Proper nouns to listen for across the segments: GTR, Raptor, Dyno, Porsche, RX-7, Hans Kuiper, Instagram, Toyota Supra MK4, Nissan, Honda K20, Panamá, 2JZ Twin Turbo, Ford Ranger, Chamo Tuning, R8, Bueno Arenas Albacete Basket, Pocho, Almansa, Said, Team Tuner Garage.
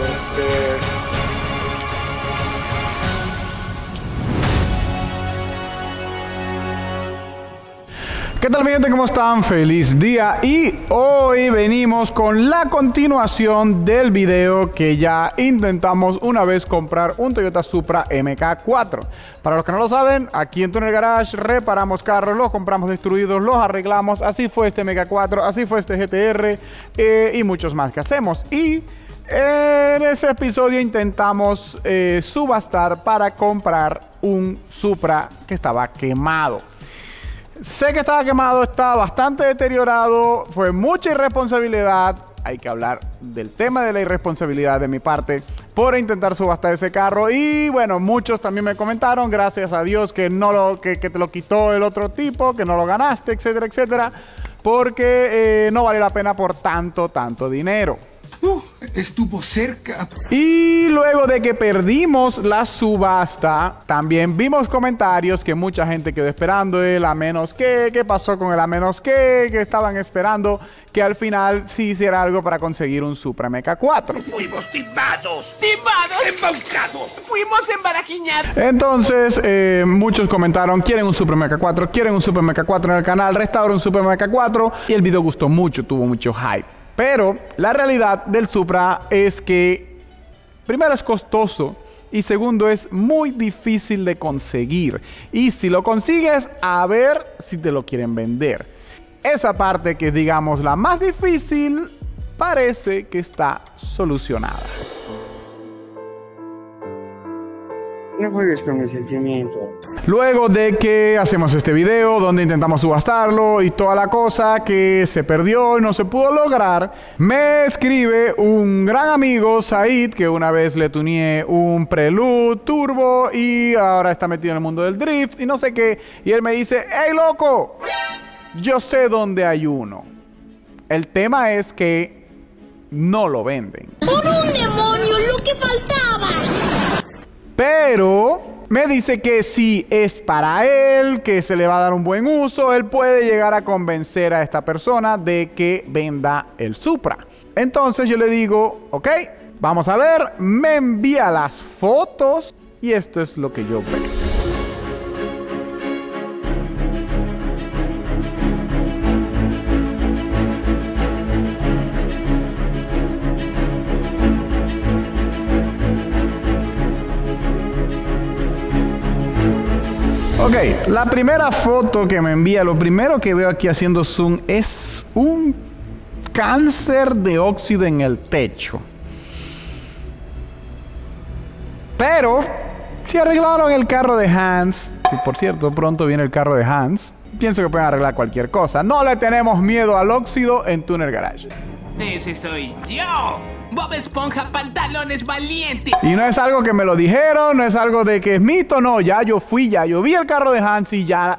Entonces... ¿Qué tal mi gente? ¿Cómo están? Feliz día y hoy venimos con la continuación del video que ya intentamos una vez comprar un Toyota Supra MK4. Para los que no lo saben, aquí en Tuner Garage reparamos carros, los compramos destruidos, los arreglamos. Así fue este MK4, así fue este GTR y muchos más que hacemos. Y en ese episodio intentamos subastar para comprar un Supra que estaba quemado. Sé que estaba quemado, estaba bastante deteriorado, fue mucha irresponsabilidad. Hay que hablar del tema de la irresponsabilidad de mi parte por intentar subastar ese carro. Y bueno, muchos también me comentaron, gracias a Dios que no lo que te lo quitó el otro tipo, que no lo ganaste, etcétera, etcétera, porque no vale la pena por tanto dinero. Estuvo cerca. Y luego de que perdimos la subasta, también vimos comentarios que mucha gente quedó esperando el a menos que, qué pasó con el a menos que estaban esperando que al final sí hiciera algo para conseguir un Supra MK4. Fuimos timados, embaucados, fuimos embarajiñados. Entonces muchos comentaron, quieren un Supra MK4, quieren un Supra MK4 en el canal, restaura un Supra MK4. Y el video gustó mucho, tuvo mucho hype. Pero la realidad del Supra es que, primero, es costoso y segundo, es muy difícil de conseguir. Y si lo consigues, a ver si te lo quieren vender. Esa parte que es, digamos, la más difícil, parece que está solucionada. No juegues con mi sentimiento. Luego de que hacemos este video donde intentamos subastarlo y toda la cosa que se perdió y no se pudo lograr, me escribe un gran amigo, Said, que una vez le tuneé un Prelude Turbo y ahora está metido en el mundo del drift y no sé qué. Y él me dice, ¡hey loco! Yo sé dónde hay uno. El tema es que no lo venden. ¡Por un demonio! ¡Lo que faltaba! Pero me dice que si es para él, que se le va a dar un buen uso, él puede llegar a convencer a esta persona de que venda el Supra. Entonces yo le digo, ok, vamos a ver, me envía las fotos y esto es lo que yo veo. Ok, la primera foto que me envía, lo primero que veo aquí haciendo zoom es un cáncer de óxido en el techo. Pero si arreglaron el carro de Hans, que por cierto pronto viene el carro de Hans, pienso que pueden arreglar cualquier cosa. No le tenemos miedo al óxido en Tuner Garage. Ese soy yo. Bob Esponja, pantalones valientes. Y no es algo que me lo dijeron, no es algo de que es mito, no. Ya yo fui, ya yo vi el carro de Hans y ya...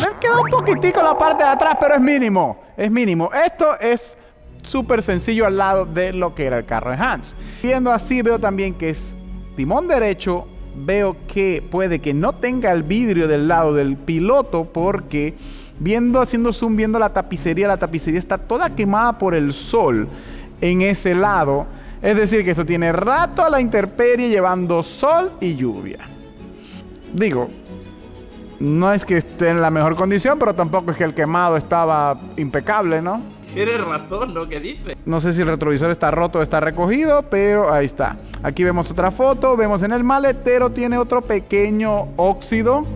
me queda un poquitico la parte de atrás, pero es mínimo. Es mínimo. Esto es súper sencillo al lado de lo que era el carro de Hans. Viendo así veo también que es timón derecho. Veo que puede que no tenga el vidrio del lado del piloto porque... haciendo zoom, viendo la tapicería está toda quemada por el sol. En ese lado, es decir que esto tiene rato a la intemperie llevando sol y lluvia. Digo, no es que esté en la mejor condición, pero tampoco es que el quemado estaba impecable, ¿no? Tienes razón, ¿no? ¿Qué dices? No sé si el retrovisor está roto o está recogido, pero ahí está. Aquí vemos otra foto, vemos en el maletero tiene otro pequeño óxido.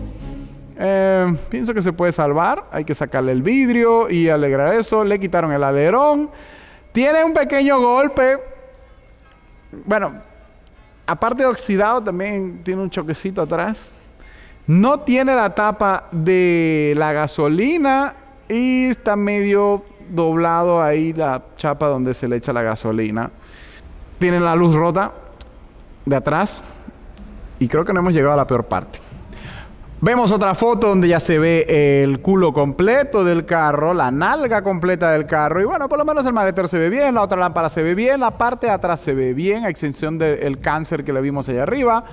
Pienso que se puede salvar, hay que sacarle el vidrio y alegrar eso. Le quitaron el alerón. Tiene un pequeño golpe. Bueno, aparte de oxidado, también tiene un choquecito atrás. No tiene la tapa de la gasolina y está medio doblado ahí la chapa donde se le echa la gasolina. Tiene la luz rota de atrás y creo que no hemos llegado a la peor parte. Vemos otra foto donde ya se ve el culo completo del carro, la nalga completa del carro. Y bueno, por lo menos el maletero se ve bien, la otra lámpara se ve bien, la parte de atrás se ve bien, a excepción del cáncer que le vimos allá arriba.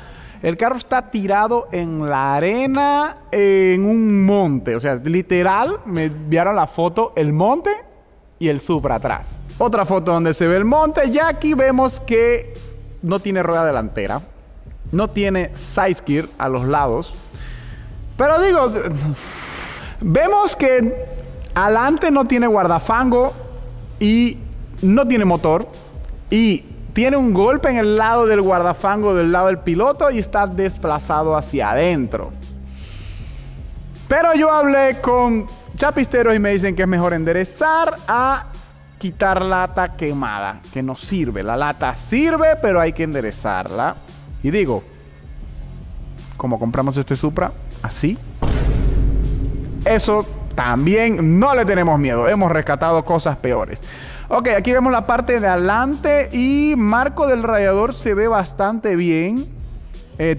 El carro está tirado en la arena, en un monte. O sea, literal, me enviaron la foto, el monte y el Supra atrás. Otra foto donde se ve el monte. Ya aquí vemos que no tiene rueda delantera, no tiene sideskirt a los lados. Pero digo, vemos que adelante no tiene guardafango y no tiene motor. Y tiene un golpe en el lado del guardafango del lado del piloto y está desplazado hacia adentro. Pero yo hablé con chapisteros y me dicen que es mejor enderezar a quitar lata quemada, que no sirve. La lata sirve, pero hay que enderezarla. Y digo, como compramos este Supra, así, eso también no le tenemos miedo. Hemos rescatado cosas peores. Ok, aquí vemos la parte de adelante y marco del radiador se ve bastante bien.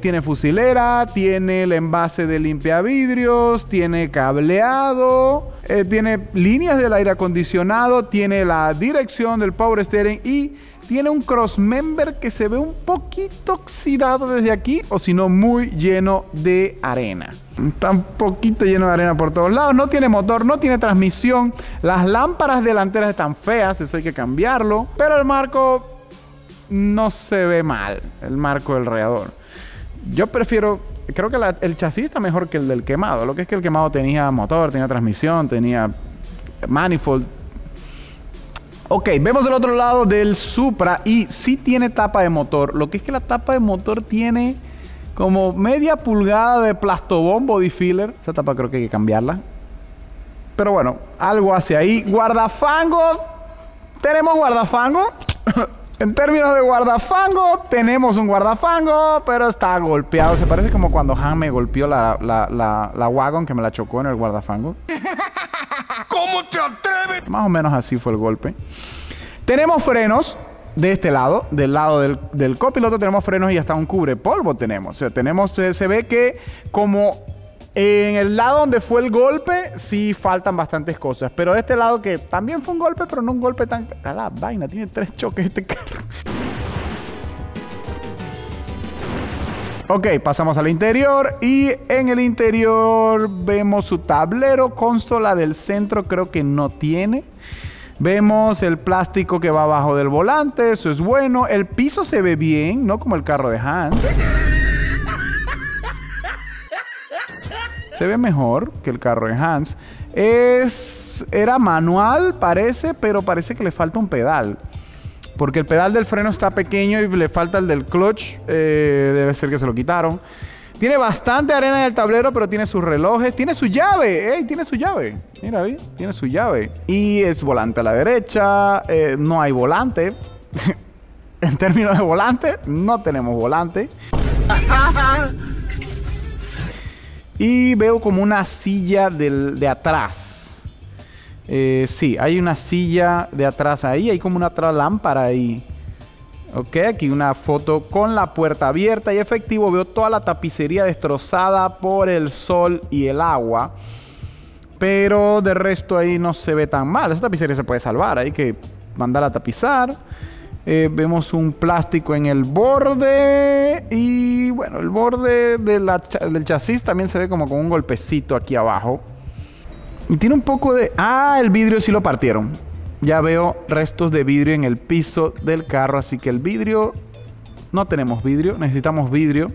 Tiene fusilera, tiene el envase de limpiavidrios, tiene cableado, tiene líneas del aire acondicionado, tiene la dirección del power steering y tiene un crossmember que se ve un poquito oxidado desde aquí, o si no muy lleno de arena. Está un poquito lleno de arena por todos lados. No tiene motor, no tiene transmisión. Las lámparas delanteras están feas, eso hay que cambiarlo. Pero el marco no se ve mal, el marco del radiador. Yo prefiero, creo que el chasis está mejor que el del quemado. Lo que es que el quemado tenía motor, tenía transmisión, tenía manifold. Ok, vemos el otro lado del Supra y sí tiene tapa de motor. Lo que es que la tapa de motor tiene como media pulgada de plastobón body filler. Esa tapa creo que hay que cambiarla. Pero bueno, algo hacia ahí. Guardafango. ¿Tenemos guardafango? En términos de guardafango, tenemos un guardafango, pero está golpeado. Se parece como cuando Han me golpeó la wagon que me la chocó en el guardafango. ¿Cómo te atreves? Más o menos así fue el golpe. Tenemos frenos de este lado, del lado del copiloto tenemos frenos y hasta un cubrepolvo tenemos. O sea, tenemos, se ve que como en el lado donde fue el golpe, sí faltan bastantes cosas. Pero de este lado que también fue un golpe, pero no un golpe tan... A la vaina, tiene 3 choques este carro. Ok, pasamos al interior. Y en el interior vemos su tablero. Consola del centro creo que no tiene. Vemos el plástico que va abajo del volante. Eso es bueno. El piso se ve bien, no como el carro de Hans. Se ve mejor que el carro de Hans. Era manual, parece, pero parece que le falta un pedal. Porque el pedal del freno está pequeño y le falta el del clutch. Debe ser que se lo quitaron. Tiene bastante arena en el tablero, pero tiene sus relojes. Tiene su llave. ¡Ey! Tiene su llave. Mira, ¿ves? Tiene su llave. Y es volante a la derecha. No hay volante. En términos de volante, no tenemos volante. Y veo como una silla de atrás. Sí, hay una silla de atrás ahí. Hay como una otra lámpara ahí. Ok, aquí una foto con la puerta abierta. Y efectivo, veo toda la tapicería destrozada por el sol y el agua. Pero de resto ahí no se ve tan mal. Esa tapicería se puede salvar. Hay que mandarla a tapizar. Vemos un plástico en el borde y bueno, el borde de del chasis también se ve como con un golpecito aquí abajo. Y tiene un poco de... Ah, el vidrio sí lo partieron. Ya veo restos de vidrio en el piso del carro, así que el vidrio... No tenemos vidrio, necesitamos vidrio.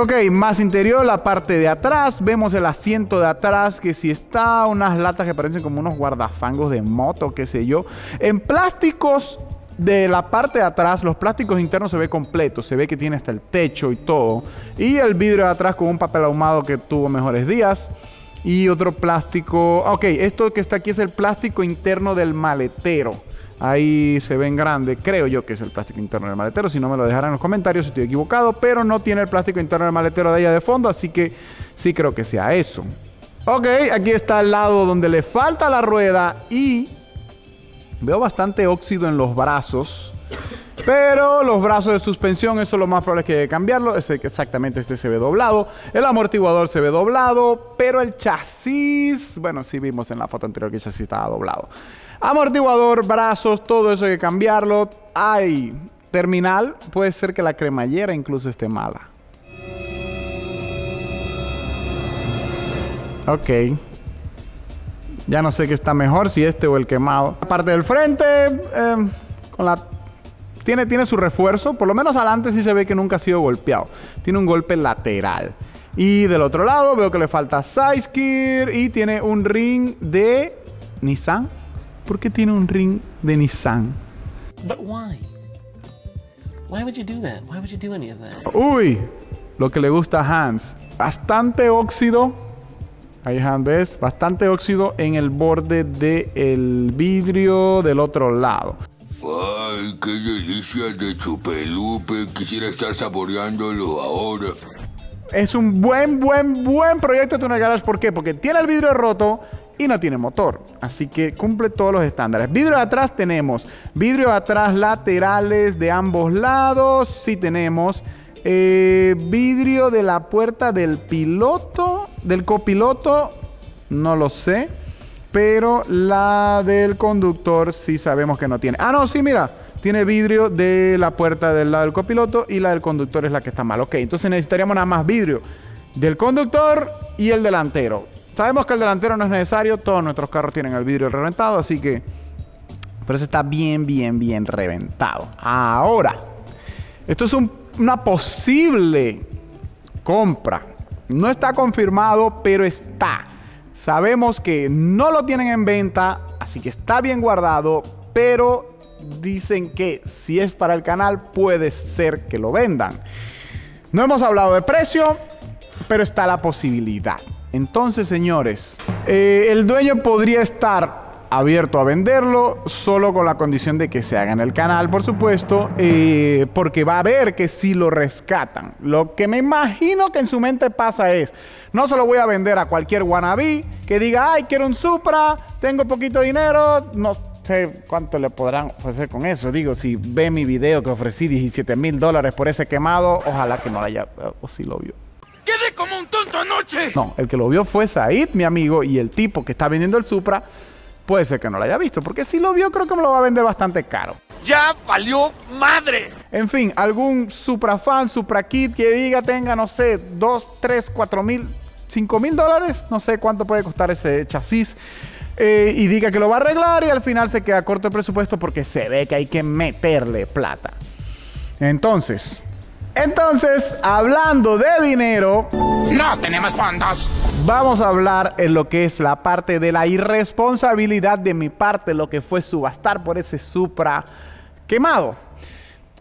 Ok, más interior, la parte de atrás. Vemos el asiento de atrás que sí está. Unas latas que parecen como unos guardafangos de moto, qué sé yo. En plásticos de la parte de atrás, los plásticos internos se ve completo. Se ve que tiene hasta el techo y todo. Y el vidrio de atrás con un papel ahumado que tuvo mejores días. Y otro plástico... Ok, esto que está aquí es el plástico interno del maletero. Ahí se ven grande, creo yo que es el plástico interno del maletero. Si no me lo dejarán en los comentarios si estoy equivocado. Pero no tiene el plástico interno del maletero de allá de fondo. Así que sí creo que sea eso. Ok, aquí está el lado donde le falta la rueda. Y veo bastante óxido en los brazos. Pero los brazos de suspensión, eso lo más probable es que hay que cambiarlo. Es exactamente, este se ve doblado. El amortiguador se ve doblado. Pero el chasis, bueno, sí vimos en la foto anterior que el chasis estaba doblado. Amortiguador, brazos, todo eso hay que cambiarlo. Ay, terminal, puede ser que la cremallera incluso esté mala. Ok. Ya no sé qué está mejor, si este o el quemado. La parte del frente, con la... Tiene su refuerzo, por lo menos adelante sí se ve que nunca ha sido golpeado. Tiene un golpe lateral. Y del otro lado veo que le falta sideskirt y tiene un ring de Nissan. ¿Por qué tiene un ring de Nissan? But why? Why would you do that? Why would you do any of that? Uy, lo que le gusta a Hans. Bastante óxido. Ahí Hans, ¿ves? Bastante óxido en el borde del vidrio del otro lado. ¡Ay, qué delicia de chupelupe! Quisiera estar saboreándolo ahora. Es un buen proyecto de Tuner Garage. ¿Por qué? Porque tiene el vidrio roto y no tiene motor. Así que cumple todos los estándares. Vidrio de atrás tenemos. Vidrio de atrás laterales de ambos lados. Sí tenemos. Vidrio de la puerta del piloto. Del copiloto. No lo sé. Pero la del conductor sí sabemos que no tiene. Ah, no, sí, mira. Tiene vidrio de la puerta del lado del copiloto y la del conductor es la que está mal. Ok, entonces necesitaríamos nada más vidrio del conductor y el delantero. Sabemos que el delantero no es necesario. Todos nuestros carros tienen el vidrio reventado, así que... Pero ese está bien reventado. Ahora, esto es una posible compra. No está confirmado, pero está... Sabemos que no lo tienen en venta, así que está bien guardado, pero dicen que si es para el canal puede ser que lo vendan. No hemos hablado de precio, pero está la posibilidad. Entonces, señores, el dueño podría estar abierto a venderlo, solo con la condición de que se haga en el canal, por supuesto, porque va a ver que si lo rescatan. Lo que me imagino que en su mente pasa es, no se lo voy a vender a cualquier wannabe que diga, ay, quiero un Supra, tengo poquito dinero, no sé cuánto le podrán ofrecer con eso. Digo, si ve mi video que ofrecí $17,000 por ese quemado, ojalá que no lo haya, o si lo vio. ¡Quedé como un tonto anoche! No, el que lo vio fue Said, mi amigo, y el tipo que está vendiendo el Supra, puede ser que no lo haya visto, porque si lo vio creo que me lo va a vender bastante caro. ¡Ya valió madres! En fin, algún Supra fan, Supra kit que diga tenga, no sé, 2, 3, 4 mil, 5 mil dólares. No sé cuánto puede costar ese chasis. Y diga que lo va a arreglar y al final se queda corto el presupuesto porque se ve que hay que meterle plata. Entonces, hablando de dinero... ¡No tenemos fondos! Vamos a hablar en lo que es la parte de la irresponsabilidad de mi parte, lo que fue subastar por ese Supra quemado.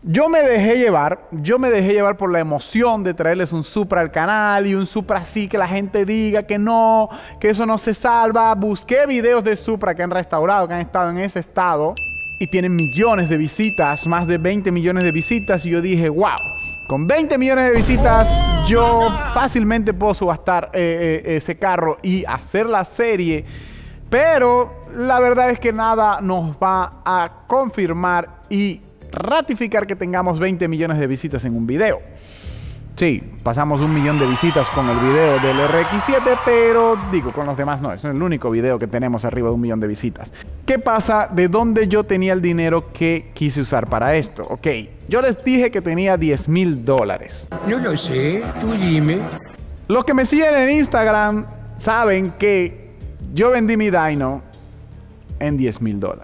Yo me dejé llevar por la emoción de traerles un Supra al canal y un Supra así que la gente diga que no, que eso no se salva. Busqué videos de Supra que han restaurado, que han estado en ese estado y tienen millones de visitas, más de 20 millones de visitas y yo dije, wow. Con 20 millones de visitas, yo fácilmente puedo subastar ese carro y hacer la serie. Pero la verdad es que nada nos va a confirmar y ratificar que tengamos 20 millones de visitas en un video. Sí, pasamos 1 millón de visitas con el video del RX-7, pero digo, con los demás no. Es el único video que tenemos arriba de 1 millón de visitas. ¿Qué pasa? ¿De dónde yo tenía el dinero que quise usar para esto? Ok, yo les dije que tenía $10,000. No lo sé, tú dime. Los que me siguen en Instagram saben que yo vendí mi Dyno en $10,000.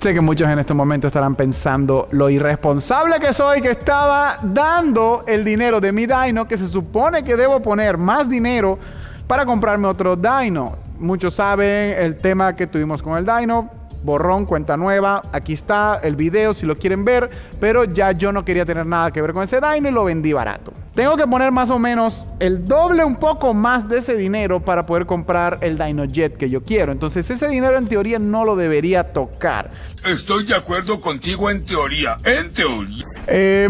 Sé que muchos en este momento estarán pensando lo irresponsable que soy, que estaba dando el dinero de mi Dyno, que se supone que debo poner más dinero para comprarme otro Dyno. Muchos saben el tema que tuvimos con el Dyno, borrón, cuenta nueva, aquí está el video si lo quieren ver, pero ya yo no quería tener nada que ver con ese Dyno y lo vendí barato. Tengo que poner más o menos el doble, un poco más de ese dinero para poder comprar el Dyno Jet que yo quiero. Entonces ese dinero en teoría no lo debería tocar. Estoy de acuerdo contigo en teoría,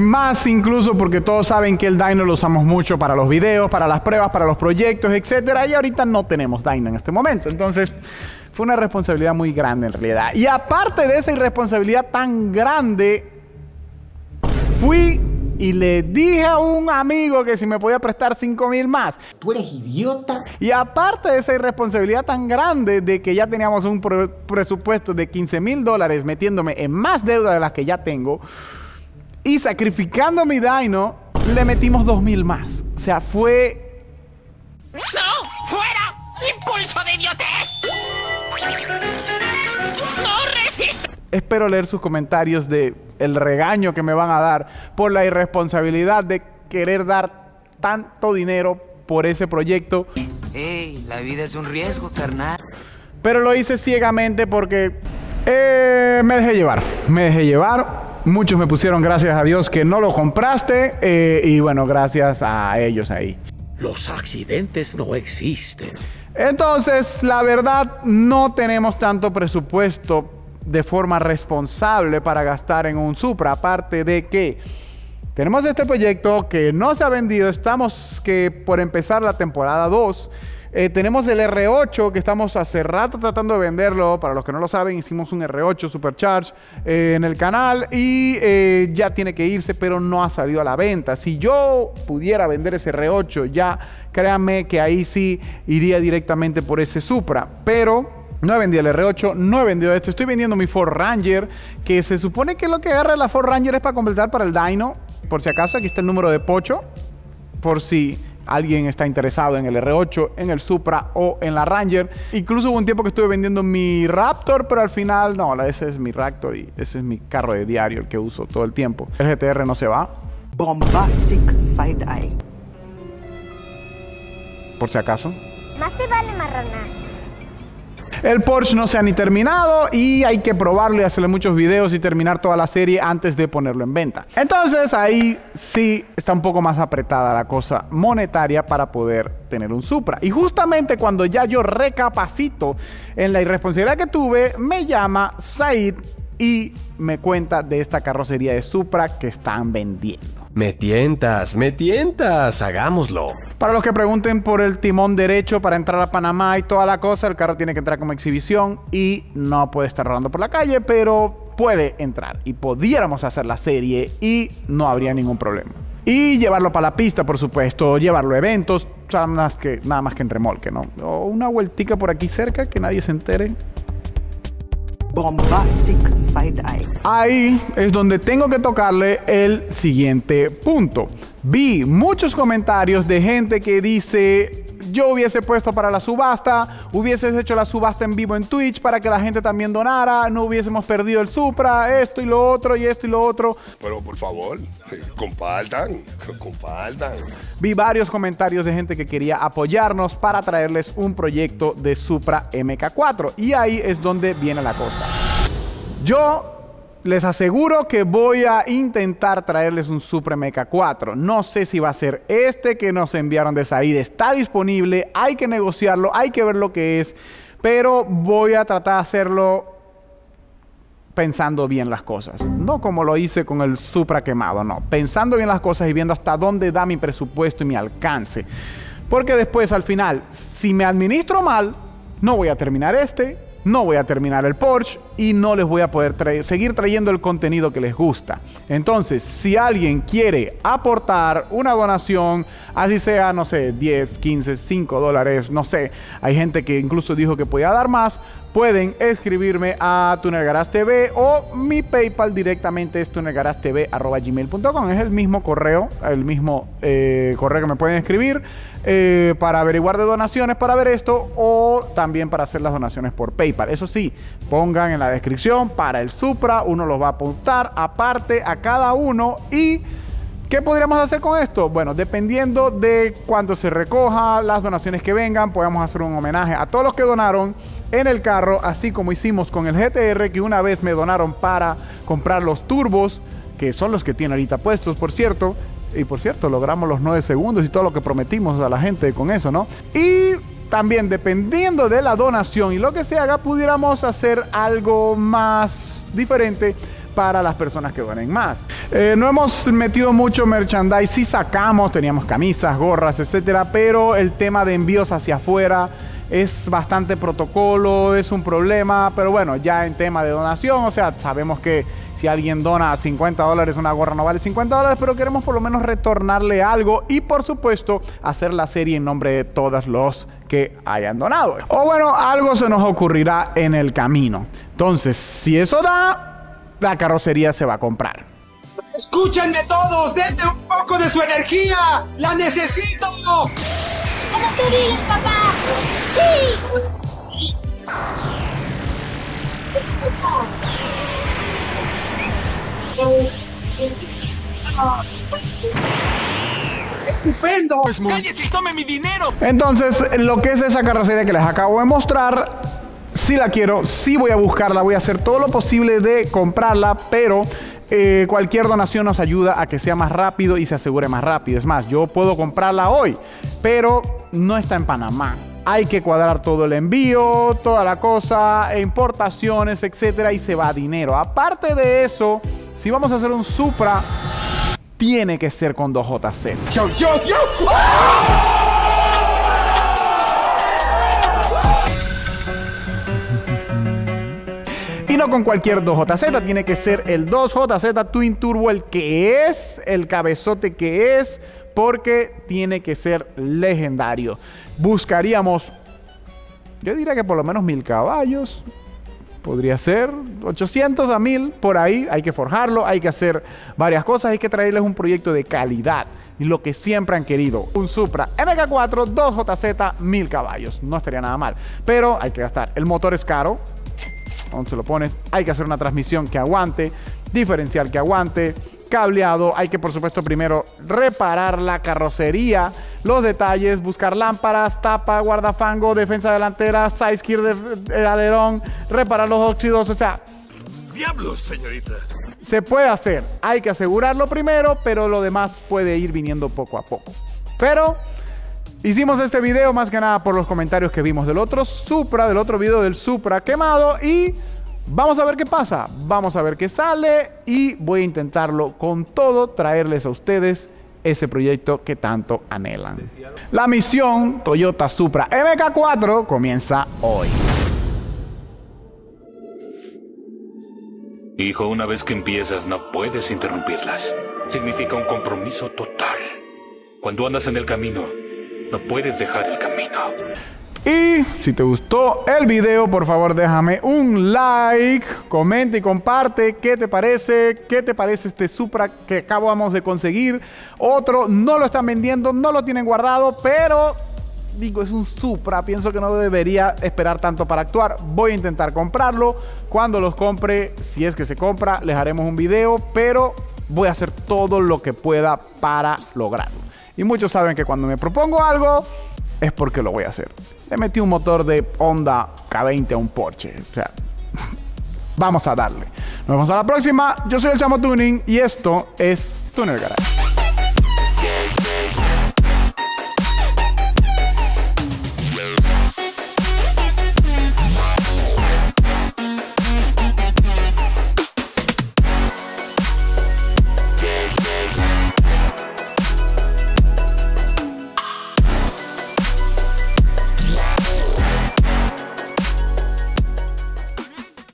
más incluso porque todos saben que el Dyno lo usamos mucho para los videos, para las pruebas, para los proyectos, etcétera. Y ahorita no tenemos Dyno en este momento. Entonces fue una responsabilidad muy grande en realidad. Y aparte de esa irresponsabilidad tan grande, fui... y le dije a un amigo que si me podía prestar 5,000 más. ¿Tú eres idiota? Y aparte de esa irresponsabilidad tan grande de que ya teníamos un presupuesto de $15,000 metiéndome en más deuda de las que ya tengo y sacrificando mi Dyno, le metimos 2,000 más. O sea, fue ¡No! ¡Fuera! ¡Impulso de idiotez! ¡No resisto! Espero leer sus comentarios de el regaño que me van a dar por la irresponsabilidad de querer dar tanto dinero por ese proyecto. ¡Ey! La vida es un riesgo, carnal. Pero lo hice ciegamente porque me dejé llevar. Me dejé llevar. Muchos me pusieron gracias a Dios que no lo compraste. Y bueno, gracias a ellos ahí. Los accidentes no existen. Entonces, la verdad, no tenemos tanto presupuesto de forma responsable para gastar en un Supra. Aparte de que tenemos este proyecto que no se ha vendido. Estamos por empezar la temporada 2. Tenemos el R8 que estamos hace rato tratando de venderlo. Para los que no lo saben, hicimos un R8 Supercharge en el canal y ya tiene que irse, pero no ha salido a la venta. Si yo pudiera vender ese R8 ya, créanme que ahí sí iría directamente por ese Supra. Pero no he vendido el R8, no he vendido esto. Estoy vendiendo mi Ford Ranger, que se supone que lo que agarra la Ford Ranger es para completar para el Dyno. Por si acaso, aquí está el número de Pocho, por si alguien está interesado en el R8, en el Supra o en la Ranger. Incluso hubo un tiempo que estuve vendiendo mi Raptor, pero al final, no, ese es mi Raptor y ese es mi carro de diario, el que uso todo el tiempo. El GTR no se va. Bombastic Side Eye. Por si acaso. Más te vale marronar. El Porsche no se ha ni terminado y hay que probarlo y hacerle muchos videos y terminar toda la serie antes de ponerlo en venta. Entonces ahí sí está un poco más apretada la cosa monetaria para poder tener un Supra. Y justamente cuando ya yo recapacito en la irresponsabilidad que tuve, me llama Said y me cuenta de esta carrocería de Supra que están vendiendo. Me tientas, hagámoslo. Para los que pregunten por el timón derecho para entrar a Panamá y toda la cosa, el carro tiene que entrar como exhibición y no puede estar rodando por la calle, pero puede entrar y pudiéramos hacer la serie y no habría ningún problema. Y llevarlo para la pista, por supuesto, llevarlo a eventos, nada más que en remolque, ¿no? O una vueltica por aquí cerca que nadie se entere. Bombastic Side Eye. Ahí es donde tengo que tocarle el siguiente punto. Vi muchos comentarios de gente que dice: yo hubiese puesto para la subasta, hubieses hecho la subasta en vivo en Twitch para que la gente también donara, no hubiésemos perdido el Supra, esto y lo otro y esto y lo otro. Pero por favor, compartan. Vi varios comentarios de gente que quería apoyarnos para traerles un proyecto de Supra MK4 y ahí es donde viene la cosa. Yo les aseguro que voy a intentar traerles un Supra MK4. No sé si va a ser este que nos enviaron de Said. Está disponible, hay que negociarlo, hay que ver lo que es, pero voy a tratar de hacerlo pensando bien las cosas. No como lo hice con el Supra quemado, no. Pensando bien las cosas y viendo hasta dónde da mi presupuesto y mi alcance. Porque después, al final, si me administro mal, no voy a terminar este, no voy a terminar el Porsche y no les voy a poder seguir trayendo el contenido que les gusta. Entonces, si alguien quiere aportar una donación, así sea, no sé, 10, 15, 5 dólares, no sé. Hay gente que incluso dijo que podía dar más. Pueden escribirme a Tuner Garage TV o mi PayPal directamente es tunergaragetv@gmail.com. Es el mismo correo, que me pueden escribir para averiguar de donaciones, para ver esto o también para hacer las donaciones por PayPal. Eso sí, pongan en la descripción para el Supra, uno los va a apuntar aparte a cada uno. Y ¿qué podríamos hacer con esto? Bueno, dependiendo de cuánto se recoja, las donaciones que vengan, podemos hacer un homenaje a todos los que donaron en el carro, así como hicimos con el GTR, que una vez me donaron para comprar los turbos, que son los que tiene ahorita puestos, por cierto. Y por cierto, logramos los 9 segundos y todo lo que prometimos a la gente con eso, ¿no? Y también, dependiendo de la donación y lo que se haga, pudiéramos hacer algo más diferente para las personas que donen más. No hemos metido mucho merchandise, sí sacamos, teníamos camisas, gorras, etcétera, pero el tema de envíos hacia afuera es bastante protocolo, es un problema, pero bueno, ya en tema de donación, o sea, sabemos que si alguien dona 50 dólares, una gorra no vale 50 dólares, pero queremos por lo menos retornarle algo y por supuesto hacer la serie en nombre de todos los que hayan donado. O bueno, algo se nos ocurrirá en el camino. Entonces, si eso da, la carrocería se va a comprar. ¡Escúchenme todos! ¡Denme un poco de su energía! ¡La necesito! ¡Como tú digas, papá. ¡Sí! ¡Estupendo! ¡Cállese y tome mi dinero! Entonces, lo que es esa carrocería que les acabo de mostrar, sí la quiero, sí voy a buscarla, voy a hacer todo lo posible de comprarla, pero... cualquier donación nos ayuda a que sea más rápido y se asegure más rápido. Es más, yo puedo comprarla hoy, pero no está en Panamá. Hay que cuadrar todo el envío, toda la cosa, importaciones, etcétera, y se va dinero. Aparte de eso, si vamos a hacer un Supra, tiene que ser con 2JZ. ¡Yo, yo, yo! ¡Ah! Y no con cualquier 2JZ, tiene que ser el 2JZ Twin Turbo, el que es, el cabezote que es, porque tiene que ser legendario. Buscaríamos, yo diría que por lo menos 1000 caballos, podría ser 800 a 1000, por ahí. Hay que forjarlo, hay que hacer varias cosas, hay que traerles un proyecto de calidad, lo que siempre han querido. Un Supra MK4, 2JZ, 1000 caballos, no estaría nada mal, pero hay que gastar. El motor es caro. Donde se lo pones, hay que hacer una transmisión que aguante, diferencial que aguante, cableado, hay que por supuesto primero reparar la carrocería, los detalles, buscar lámparas, tapa, guardafango, defensa delantera, sideskirt de alerón, reparar los óxidos, o sea... ¡Diablos, señorita! Se puede hacer, hay que asegurarlo primero, pero lo demás puede ir viniendo poco a poco. Pero... hicimos este video más que nada por los comentarios que vimos del otro Supra, del otro video del Supra quemado, y vamos a ver qué pasa, vamos a ver qué sale, y voy a intentarlo con todo, traerles a ustedes ese proyecto que tanto anhelan. La misión Toyota Supra MK4 comienza hoy. Hijo, una vez que empiezas no puedes interrumpirlas. Significa un compromiso total. Cuando andas en el camino, no puedes dejar el camino. Y si te gustó el video, por favor déjame un like, comenta y comparte qué te parece este Supra que acabamos de conseguir. Otro no lo están vendiendo, no lo tienen guardado, pero digo, es un Supra, pienso que no debería esperar tanto para actuar. Voy a intentar comprarlo. Cuando los compre, si es que se compra, les haremos un video, pero voy a hacer todo lo que pueda para lograrlo. Y muchos saben que cuando me propongo algo, es porque lo voy a hacer. Le metí un motor de Honda K20 a un Porsche. O sea, vamos a darle. Nos vemos a la próxima. Yo soy el Chamo Tuning y esto es Tuner Garage.